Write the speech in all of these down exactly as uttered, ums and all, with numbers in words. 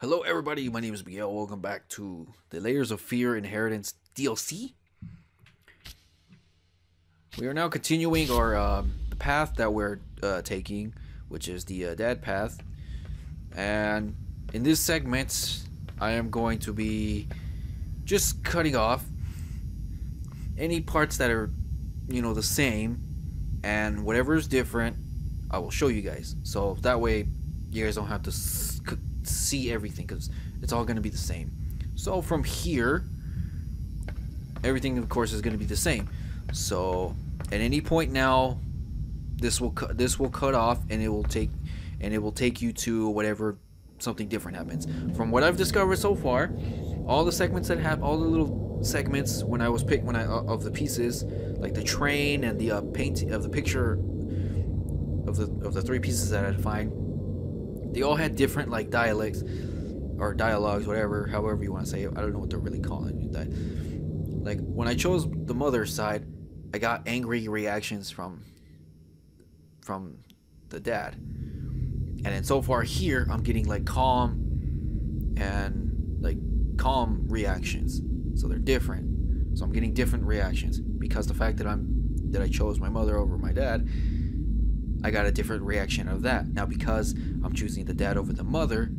Hello everybody, my name is Miguel. Welcome back to the Layers of Fear Inheritance D L C. We are now continuing our um, the path that we're uh, taking, which is the uh, dad path. And in this segment, I am going to be just cutting off any parts that are, you know, the same, and whatever is different, I will show you guys. So that way, you guys don't have to see everything, because it's all going to be the same. So from here, everything of course is going to be the same. So at any point now, this will cut this will cut off, and it will take and it will take you to whatever something different happens. From what I've discovered so far, all the segments that have all the little segments when I was picked when I uh, of the pieces, like the train and the uh, painting of the picture of the of the three pieces that I defined, they all had different like dialects or dialogues, whatever, however you want to say it. I don't know what they're really calling it. That, like when I chose the mother's side, I got angry reactions from from the dad, and then so far here I'm getting like calm and like calm reactions. So they're different. So I'm getting different reactions because the fact that I'm that I chose my mother over my dad, I got a different reaction of that. Now because I'm choosing the dad over the mother,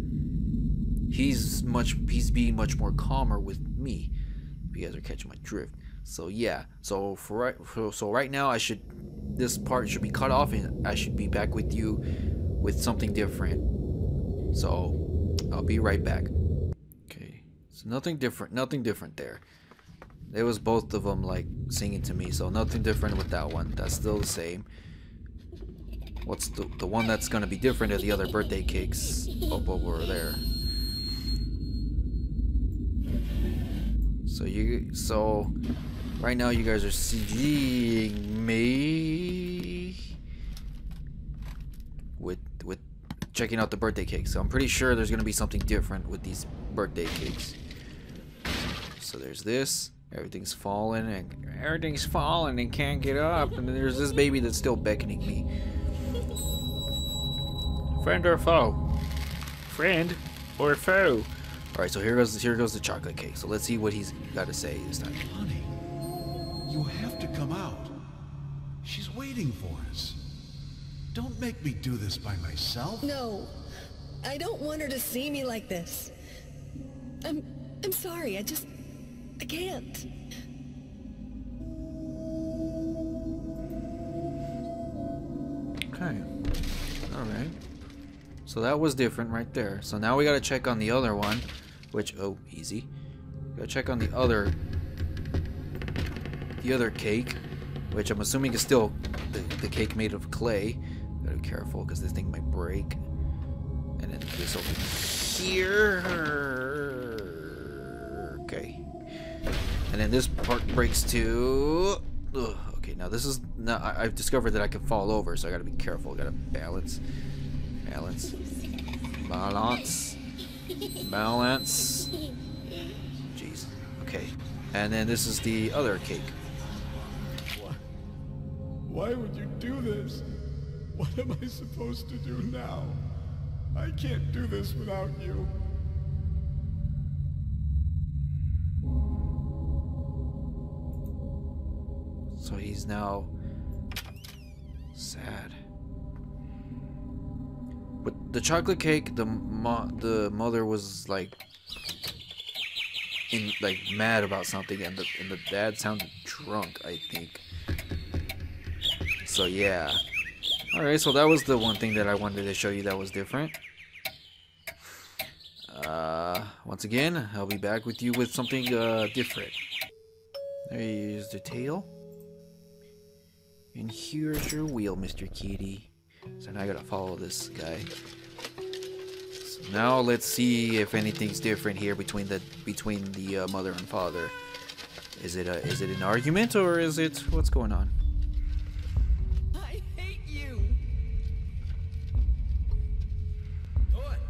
he's much he's being much more calmer with me, if you guys are catching my drift. So yeah, so for right so, so right now I should this part should be cut off, and I should be back with you with something different. So I'll be right back. Okay, so nothing different nothing different there. It was both of them like singing to me, so nothing different with that one. That's still the same. What's the, the one that's going to be different are the other birthday cakes up over there. So you, so right now you guys are seeing me with, with checking out the birthday cakes. So I'm pretty sure there's going to be something different with these birthday cakes. So there's this. Everything's fallen and everything's fallen and can't get up. And then there's this baby that's still beckoning me. Friend or foe? Friend or foe? Alright, so here goes here goes the chocolate cake. So let's see what he's got to say this time. Honey, you have to come out. She's waiting for us. Don't make me do this by myself. No, I don't want her to see me like this. I'm I'm sorry. I just I can't. Okay. All right. So that was different right there. So now we gotta check on the other one, which, oh, easy. Gotta check on the other, the other cake, which I'm assuming is still the, the cake made of clay. Gotta be careful because this thing might break. And then this over here. Okay. And then this part breaks too. Ugh, okay, now this is, now I, I've discovered that I can fall over, so I gotta be careful. I gotta balance. Balance. Balance. Balance. Jeez. Okay. And then this is the other cake. Why would you do this? What am I supposed to do now? I can't do this without you. So he's now sad. But the chocolate cake, the mo the mother was like in like mad about something, and the and the dad sounded drunk, I think. So yeah. All right, so that was the one thing that I wanted to show you that was different. Uh, once again, I'll be back with you with something uh, different. There you use the tail. And here's your wheel, Mister Kitty. So now I gotta follow this guy. So now let's see if anything's different here between the between the uh, mother and father. Is it a, is it an argument, or is it what's going on? I hate you. Good.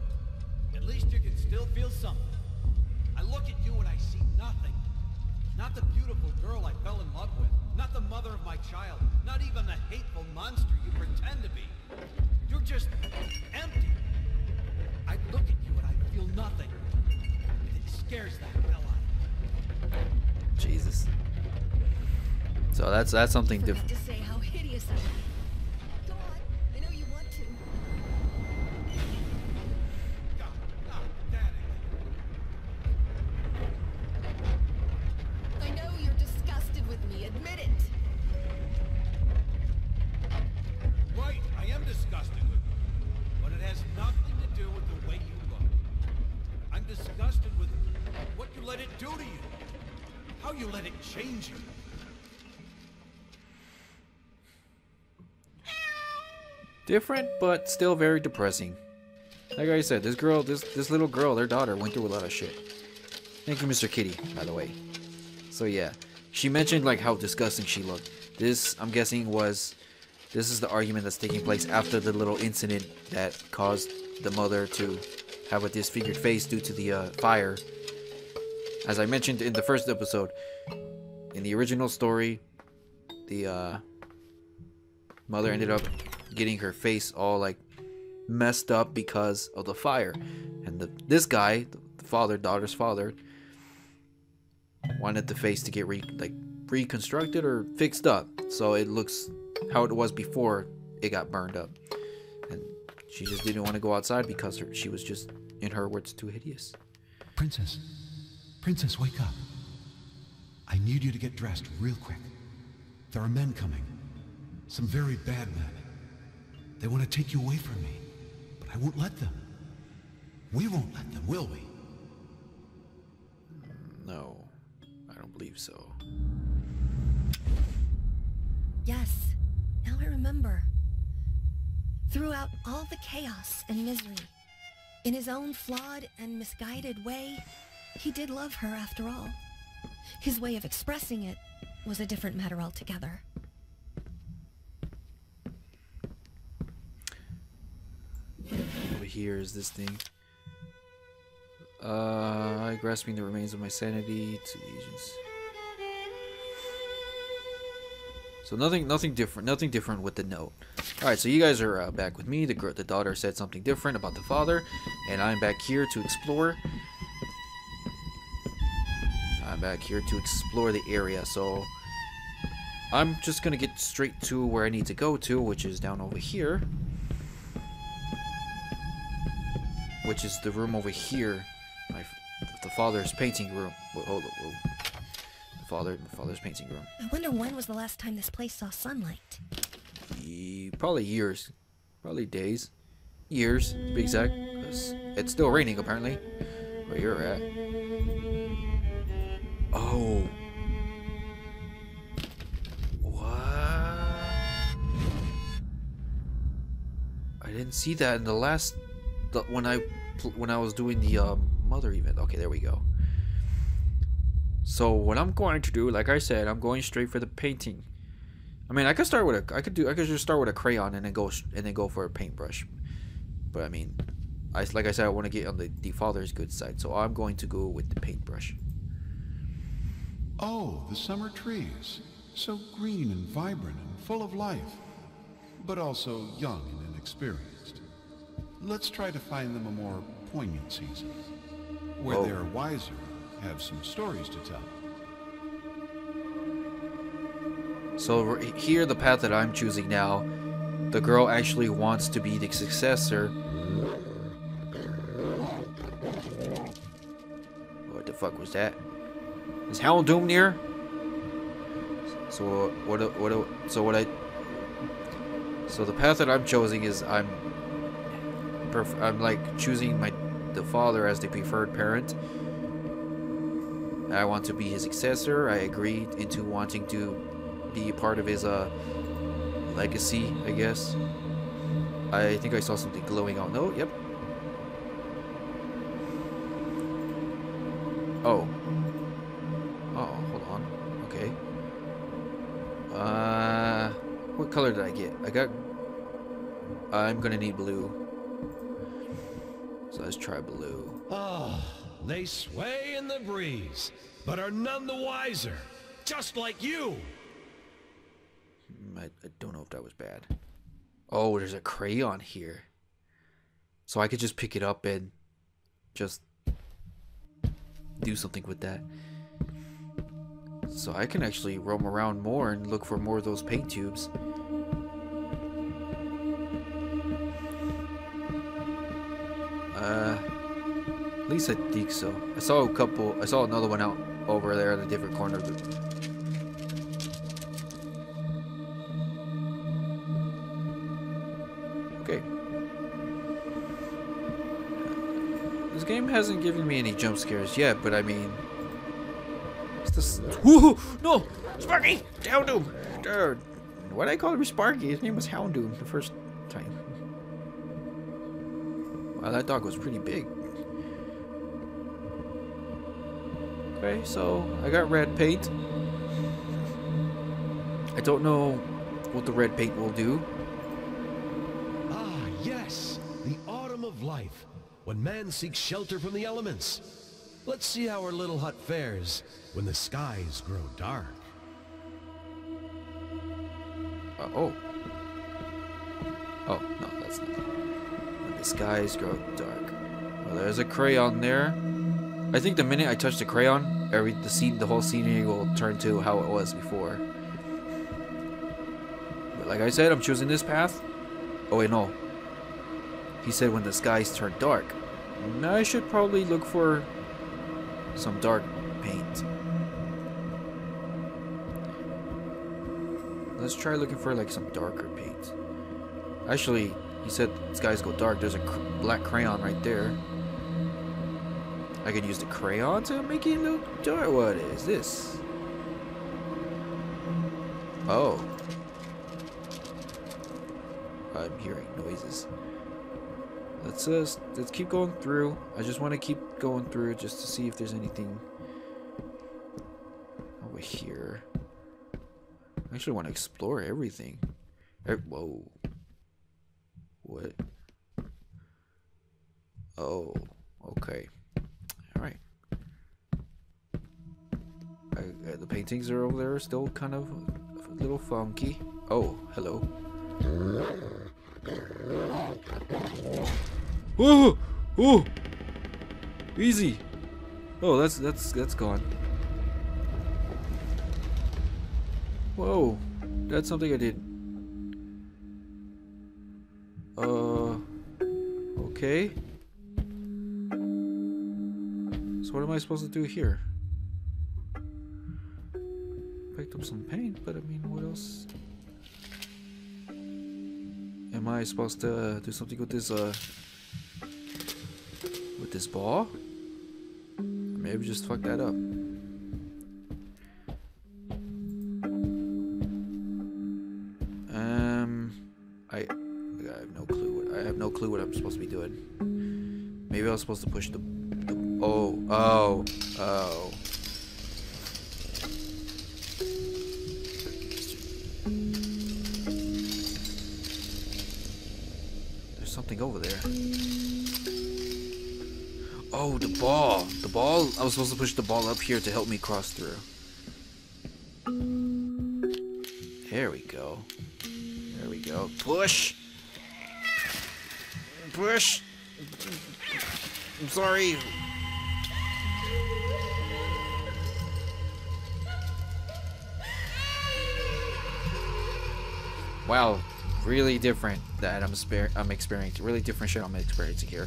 At least you can still feel something. I look at you and I see nothing. Not the beautiful girl I fell in love with. Not the mother of my child. Not even the hateful monster you pretend to be. You're just empty. I look at you and I feel nothing. It scares that hell out of me. Jesus. So that's that's something different. To say how hideous I am. Go on. I know you want to. God, not that. I know you're disgusted with me. Admit it. Right, I am disgusted with you, but it has nothing to do with the way you look. I'm disgusted with what you let it do to you. How you let it change you. Different, but still very depressing. Like I said, this girl, this this little girl, their daughter, went through a lot of shit. Thank you, Mister Kitty, by the way. So yeah, she mentioned like how disgusting she looked. This, I'm guessing, was this is the argument that's taking place after the little incident that caused the mother to have a disfigured face due to the uh, fire. As I mentioned in the first episode, in the original story, the uh, mother ended up getting her face all like messed up because of the fire, and the, this guy, the father, daughter's father, wanted the face to get re, like reconstructed or fixed up so it looks how it was before it got burned up. And she just didn't want to go outside because her, she was just, in her words, too hideous. Princess, princess, wake up! I need you to get dressed real quick. There are men coming, some very bad men. They want to take you away from me, but I won't let them. We won't let them, will we? No, I don't believe so. Yes, now I remember. Throughout all the chaos and misery, in his own flawed and misguided way, he did love her after all. His way of expressing it was a different matter altogether. Over here is this thing. Uh, grasping the remains of my sanity to the agents. So nothing, nothing different, nothing different with the note. All right, so you guys are uh, back with me. The girl, the daughter said something different about the father, and I'm back here to explore. I'm back here to explore the area. So I'm just gonna get straight to where I need to go to, which is down over here. Which is the room over here, my, the father's painting room. Whoa, hold on, whoa. The father, the father's painting room. I wonder when was the last time this place saw sunlight. E probably years, probably days, years to be exact. It's, it's still raining apparently. Where you're at? Oh, what? I didn't see that in the last. The, when I when I was doing the um, mother event. Okay, there we go. So what I'm going to do, like I said, I'm going straight for the painting. I mean, I could start with a, I could do, I could just start with a crayon and then go and then go for a paintbrush. But I mean, I like I said, I want to get on the, the father's good side, so I'm going to go with the paintbrush. Oh, the summer trees, so green and vibrant and full of life, but also young and inexperienced. Let's try to find them a more poignant season, where Whoa. They are wiser, have some stories to tell. So here, the path that I'm choosing now, the girl actually wants to be the successor. What the fuck was that? Is Houndoom near? So what? What? So what I? So the path that I'm choosing is I'm. I'm like choosing my the father as the preferred parent. I want to be his successor. I agreed into wanting to be a part of his uh legacy, I guess. I think I saw something glowing out. No, yep. Oh. Oh, hold on. Okay. Uh, what color did I get? I got. I'm gonna need blue. So let's try blue. Oh, they sway in the breeze, but are none the wiser, just like you. I, I don't know if that was bad. Oh, there's a crayon here. So I could just pick it up and just do something with that. So I can actually roam around more and look for more of those paint tubes. Uh, at least I think so. I saw a couple, I saw another one out over there in a different corner of the... This game hasn't given me any jump scares yet, but I mean, it's this. Woohoo! No, Sparky, Houndoom. Dude, why did I call him Sparky? His name was Houndoom the first time. Wow, that dog was pretty big. Okay, so I got red paint. I don't know what the red paint will do. Ah, yes, the autumn of life. When man seeks shelter from the elements. Let's see how our little hut fares when the skies grow dark. Uh, oh. Oh, no, that's not. When the skies grow dark. Well, there's a crayon there. I think the minute I touch the crayon, every the scene, the whole scenery will turn to how it was before. But like I said, I'm choosing this path. Oh, wait, no. He said when the skies turn dark. Now I should probably look for some dark paint. Let's try looking for like some darker paint. Actually, he said skies go dark. There's a cr black crayon right there. I could use the crayon to make it look dark. What is this? Oh. I'm hearing noises. Let's uh, let's keep going through. I just want to keep going through just to see if there's anything over here. I actually want to explore everything. Whoa. What? Oh, okay. Alright. Uh, the paintings are over there, still kind of a little funky. Oh, hello. Whoa! Whoa! Easy. Oh, that's that's that's gone. Whoa, that's something I did. Uh, okay. So what am I supposed to do here? Picked up some paint, but I mean, what else? Am I supposed to do something with this, uh, with this ball? Maybe just fuck that up. Um, I, I have no clue what, I have no clue what I'm supposed to be doing. Maybe I was supposed to push the, the oh, oh, oh. Something over there. Oh, the ball. The ball. I was supposed to push the ball up here to help me cross through. There we go. There we go. Push. Push. I'm sorry. Wow. Really different that I'm I'm experiencing. Really different shit I'm experiencing here.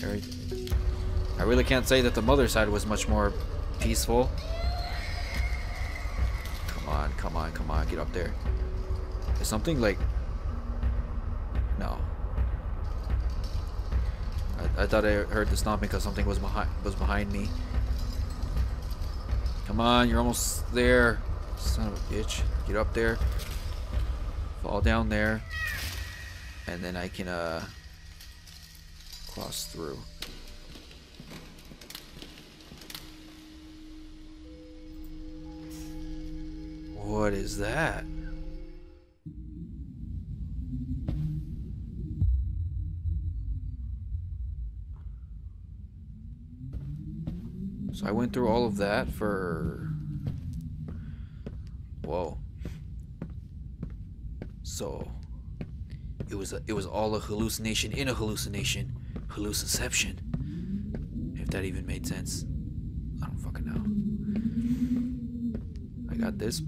I really can't say that the mother side was much more peaceful. Come on, come on, come on, get up there. There's something like... No. I, I thought I heard the stomping because something was behind was behind me. Come on, you're almost there. Son of a bitch. Get up there. Fall down there, and then I can uh, cross through. What is that? So I went through all of that for... Whoa. So it was a, it was all a hallucination in a hallucination. hallucination. If that even made sense. I don't fucking know. I got this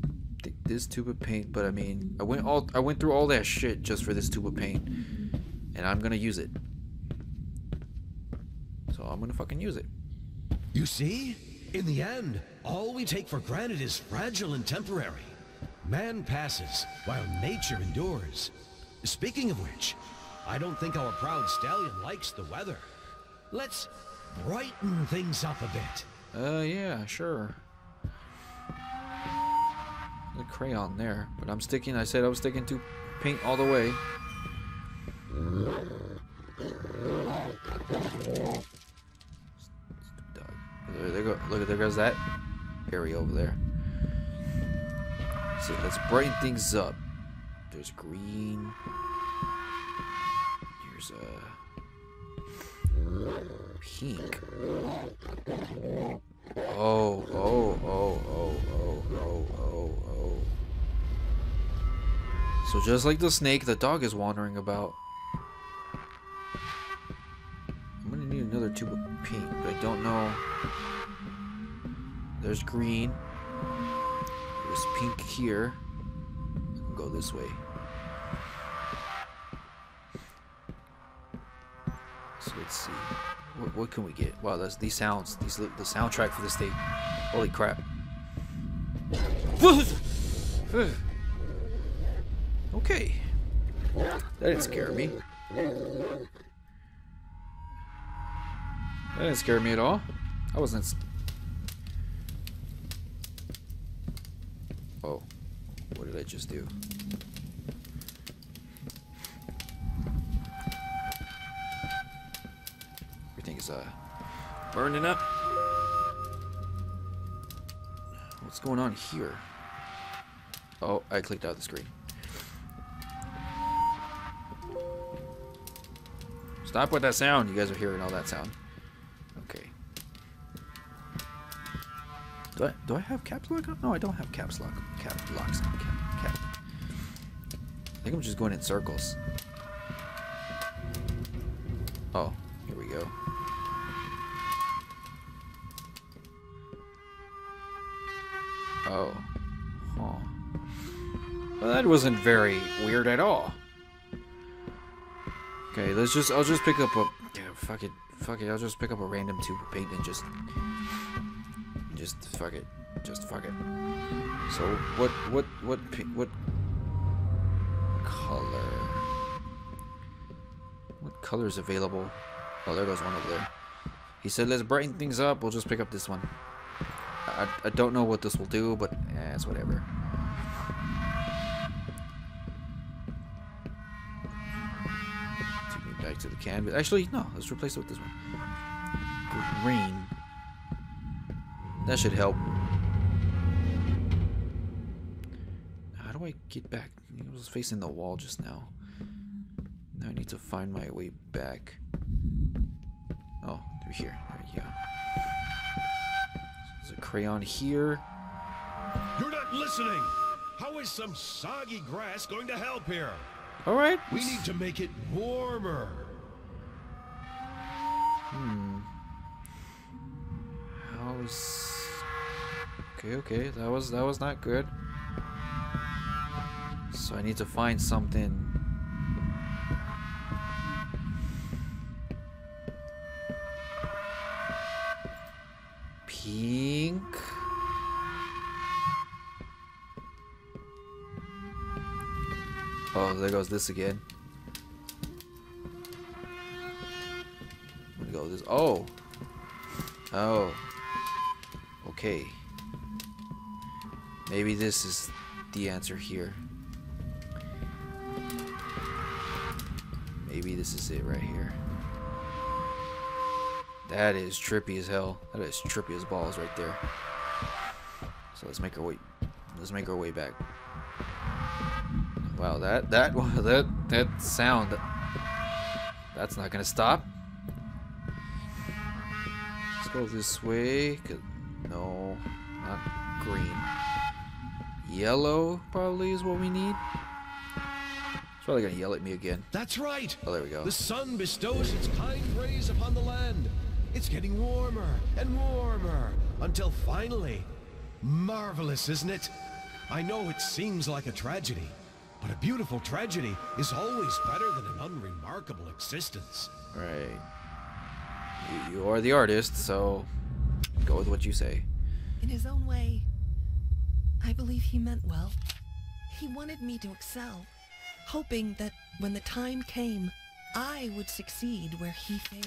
this tube of paint, but I mean, I went all I went through all that shit just for this tube of paint. And I'm gonna use it. So I'm gonna fucking use it. You see? In the end, all we take for granted is fragile and temporary. Man passes, while nature endures. Speaking of which, I don't think our proud stallion likes the weather. Let's brighten things up a bit. Uh, yeah, sure. The crayon there, but I'm sticking, I said I was sticking to paint all the way. There they go. Look, there goes that area over there. So let's brighten things up. There's green. Here's a uh, pink. Oh, oh, oh, oh, oh, oh, oh, oh. So just like the snake, the dog is wandering about. I'm gonna need another tube of pink, but I don't know. There's green. There's pink here. I can go this way. So let's see. What, what can we get? Wow, that's these sounds. These the soundtrack for this thing. Holy crap! Okay, that didn't scare me. That didn't scare me at all. I wasn't. Oh, what did I just do? Everything is uh, burning up. What's going on here? Oh, I clicked out of the screen. Stop with that sound. You guys are hearing all that sound. Okay. Do I, do I have caps lock on? No, I don't have caps lock. Cap locks on. Cap, cap. I think I'm just going in circles. Oh, here we go. Oh. Huh. Well, that wasn't very weird at all. Okay, let's just, I'll just pick up a, yeah, fuck it, fuck it, I'll just pick up a random tube of paint and just, just fuck it, just fuck it. So, what, what, what, what color, what color is available? Oh, there goes one over there. He said, let's brighten things up, we'll just pick up this one. I, I don't know what this will do, but, eh, it's whatever. To the canvas. Actually, no. Let's replace it with this one. Green. That should help. How do I get back? I was facing the wall just now. Now I need to find my way back. Oh, through here. There we go. There's a crayon here. You're not listening. How is some soggy grass going to help here? All right. We need to make it warmer. Hmm. How's... Okay, okay. That was that was not good. So I need to find something. Pink. Oh, there goes this again. There goes this. Oh. Oh. Okay. Maybe this is the answer here. Maybe this is it right here. That is trippy as hell. That is trippy as balls right there. So let's make our way. Let's make our way back. Wow, that that that that sound. That's not gonna stop. Let's go this way. No, not green. Yellow probably is what we need. probably gonna yell at me again. That's right. Oh, there we go. The sun bestows its kind rays upon the land. It's getting warmer and warmer until finally, marvelous, isn't it? I know it seems like a tragedy, but a beautiful tragedy is always better than an unremarkable existence. Right. You, you are the artist, so go with what you say. In his own way, I believe he meant well. He wanted me to excel, hoping that when the time came, I would succeed where he failed,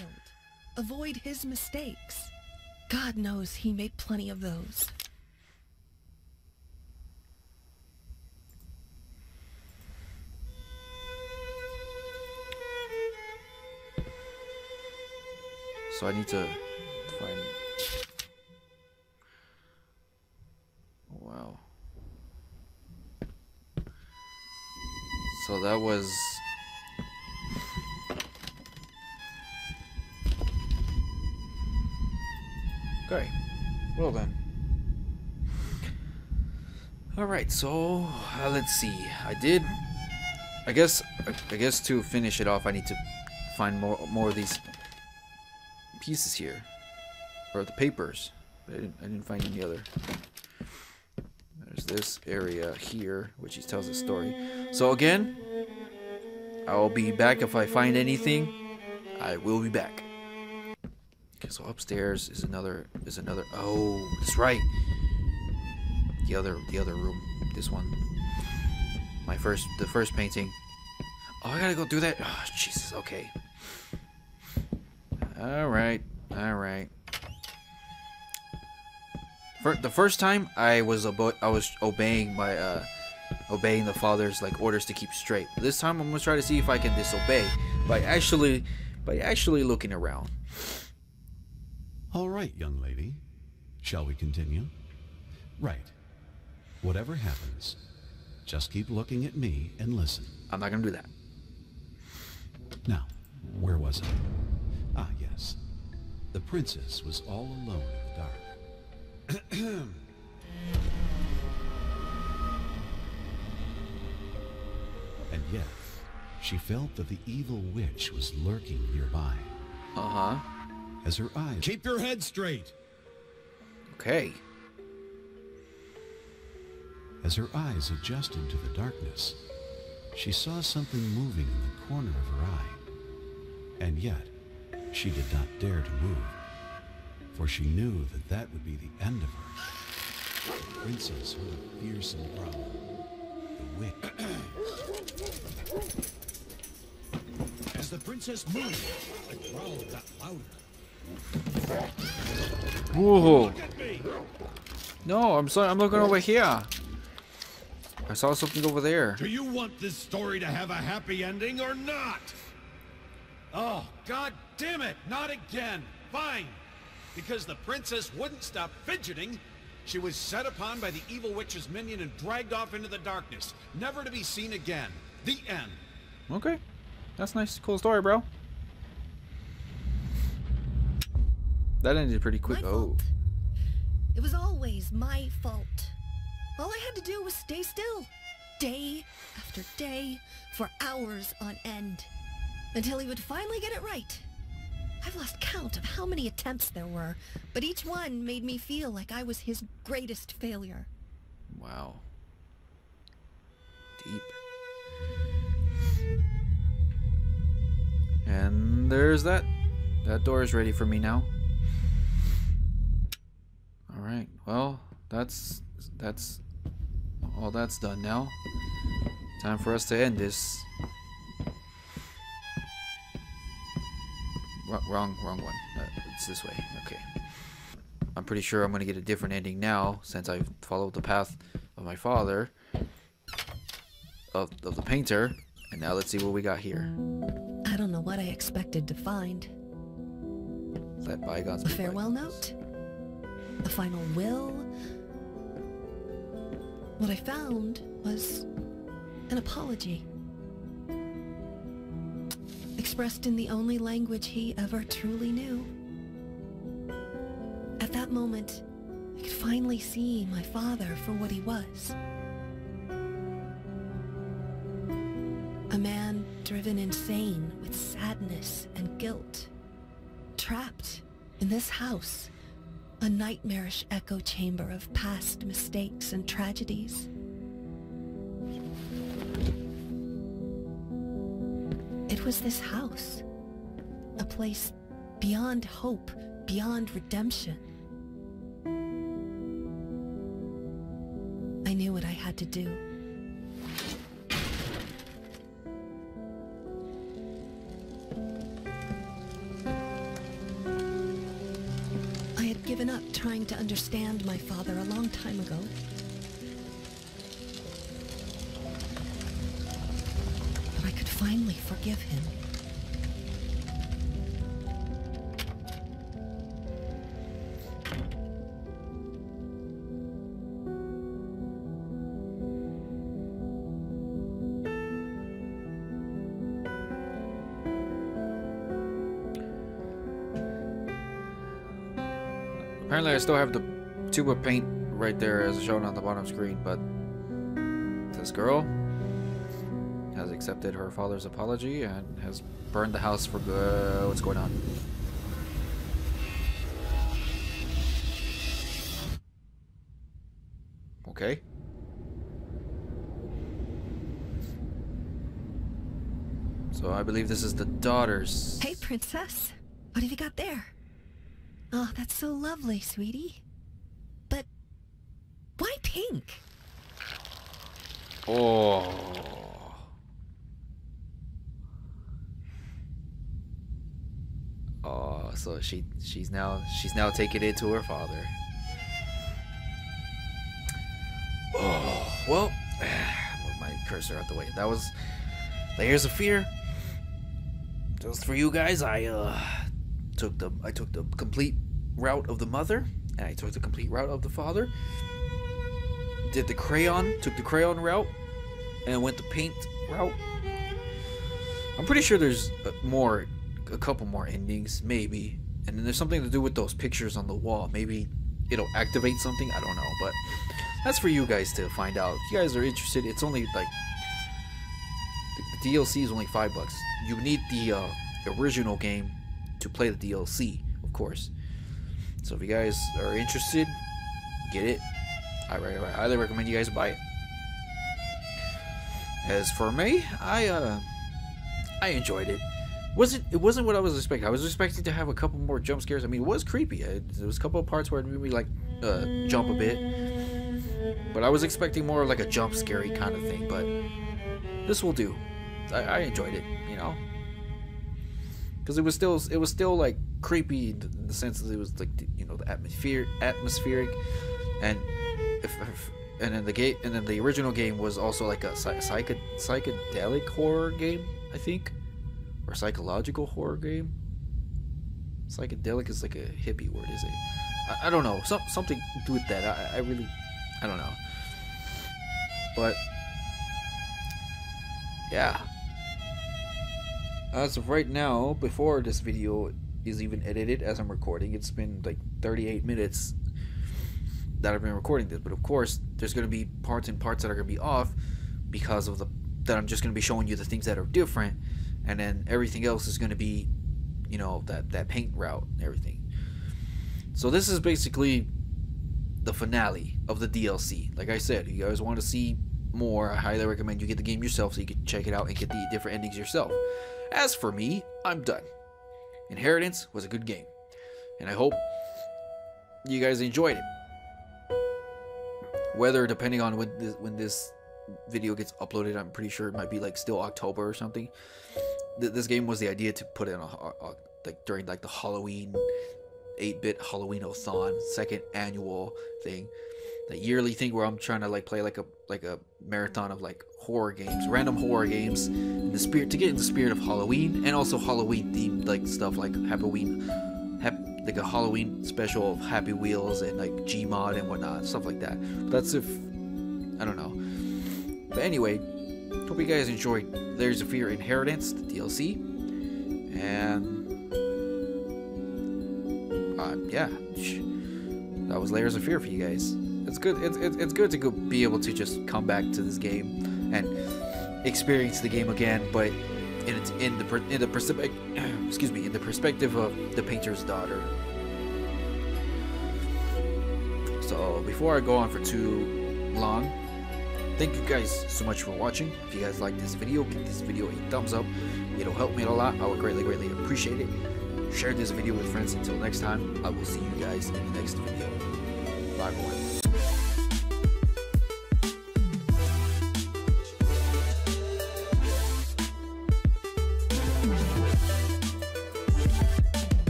avoid his mistakes. God knows he made plenty of those. So I need to find... Wow. So that was... Okay. Well then. Alright, so... Uh, let's see. I did... I guess... I, I guess to finish it off, I need to find more, more of these... pieces here, or the papers. I didn't, I didn't find any other. There's this area here, which he tells a story. So again, I'll be back if I find anything. I will be back. Okay, so upstairs is another. Is another. Oh, that's right. The other. The other room. This one. My first. The first painting. Oh, I gotta go through that. Oh, Jesus. Okay. Alright, alright. The first time I was obe I was obeying my uh obeying the father's like orders to keep straight. This time I'm gonna try to see if I can disobey by actually by actually looking around. Alright, young lady. Shall we continue? Right. Whatever happens, just keep looking at me and listen. I'm not gonna do that. Now, where was I? Ah, yes. The princess was all alone in the dark. And yet, she felt that the evil witch was lurking nearby. Uh-huh. As her eyes... Keep your head straight! Okay. As her eyes adjusted to the darkness, she saw something moving in the corner of her eye. And yet... she did not dare to move, for she knew that that would be the end of her. The princess heard a fearsome growl. The witch. As the princess moved, the growl got louder. Whoa! Look at me. No, I'm sorry. I'm looking over here. I saw something over there. Do you want this story to have a happy ending or not? Oh, God damn it! Not again! Fine! Because the princess wouldn't stop fidgeting, she was set upon by the evil witch's minion and dragged off into the darkness, never to be seen again. The end. Okay. That's a nice, cool story, bro. That ended pretty quick. My fault. Oh. It was always my fault. All I had to do was stay still. Day after day, for hours on end. Until he would finally get it right. I've lost count of how many attempts there were, but each one made me feel like I was his greatest failure. Wow. Deep. And there's that. That door is ready for me now. Alright, well, that's... that's... all that's done now. Time for us to end this. Wrong, wrong one. Uh, it's this way. Okay. I'm pretty sure I'm going to get a different ending now since I've followed the path of my father, of, of the painter, and now let's see what we got here. I don't know what I expected to find. That bygones. A farewell note? A final will? What I found was an apology. Expressed in the only language he ever truly knew. At that moment, I could finally see my father for what he was. A man driven insane with sadness and guilt. Trapped in this house, a nightmarish echo chamber of past mistakes and tragedies. It was this house, a place beyond hope, beyond redemption. I knew what I had to do. I had given up trying to understand my father a long time ago. But I could finally forgive him. Apparently I still have the tube of paint right there as shown on the bottom screen, but this girl has accepted her father's apology and has burned the house for good. What's going on? Okay. So I believe this is the daughter's. Hey, princess. What have you got there? Oh, that's so lovely, sweetie. But why pink? Oh. Oh, so she she's now she's now taking it to her father. Oh, well, move my cursor out the way. That was Layers of Fear. Just for you guys, I uh Took the, I took the complete route of the mother, and I took the complete route of the father. Did the crayon, took the crayon route, and went the paint route. I'm pretty sure there's more, a couple more endings, maybe. And then there's something to do with those pictures on the wall. Maybe it'll activate something, I don't know. But that's for you guys to find out. If you guys are interested, it's only like, the D L C is only five bucks. You need the uh, original game to play the D L C, of course. So if you guys are interested, get it. I highly recommend you guys buy it. As for me, I uh, I enjoyed it. wasn't It wasn't what I was expecting. I was expecting to have a couple more jump scares. I mean, it was creepy. It, there was a couple of parts where it made me like uh, jump a bit, but I was expecting more like a jump scary kind of thing. But this will do. I, I enjoyed it. You know. Because it was still, it was still like creepy in the sense that it was like, you know, the atmosphere, atmospheric, and if, if and then the game, and then the original game was also like a psych psychedelic horror game, I think, or psychological horror game. Psychedelic is like a hippie word, is it? I, I don't know, some something to do with that. I, I really, I don't know. But yeah. As of right now, before this video is even edited, as I'm recording, it's been like thirty-eight minutes that I've been recording this. But of course, there's going to be parts and parts that are going to be off because of the that I'm just going to be showing you the things that are different, and then everything else is going to be, you know, that that paint route and everything. So this is basically the finale of the D L C. Like I said, if you guys want to see more, I highly recommend you get the game yourself so you can check it out and get the different endings yourself. As for me, I'm done. Inheritance was a good game, and I hope you guys enjoyed it. Whether, depending on when this, when this video gets uploaded, I'm pretty sure it might be like still October or something. Th this game was the idea to put in a, a, a, like during like the Halloween, eight bit Halloween-o-thon, second annual thing. The yearly thing where I'm trying to like play like a like a marathon of like horror games, random horror games, in the spirit to get in the spirit of Halloween, and also Halloween themed like stuff like Halloween, like a Halloween special of Happy Wheels and like Gmod and whatnot, stuff like that. But that's if I don't know. But anyway, hope you guys enjoyed Layers of Fear Inheritance, the D L C, and uh, yeah, that was Layers of Fear for you guys. It's good. It's, it's, it's good to go be able to just come back to this game and experience the game again, but and it's in the in the perspective, excuse me, in the perspective of the painter's daughter. So before I go on for too long, thank you guys so much for watching. If you guys like this video, give this video a thumbs up. It'll help me a lot. I would greatly, greatly appreciate it. Share this video with friends. Until next time, I will see you guys in the next video. Bye, boys.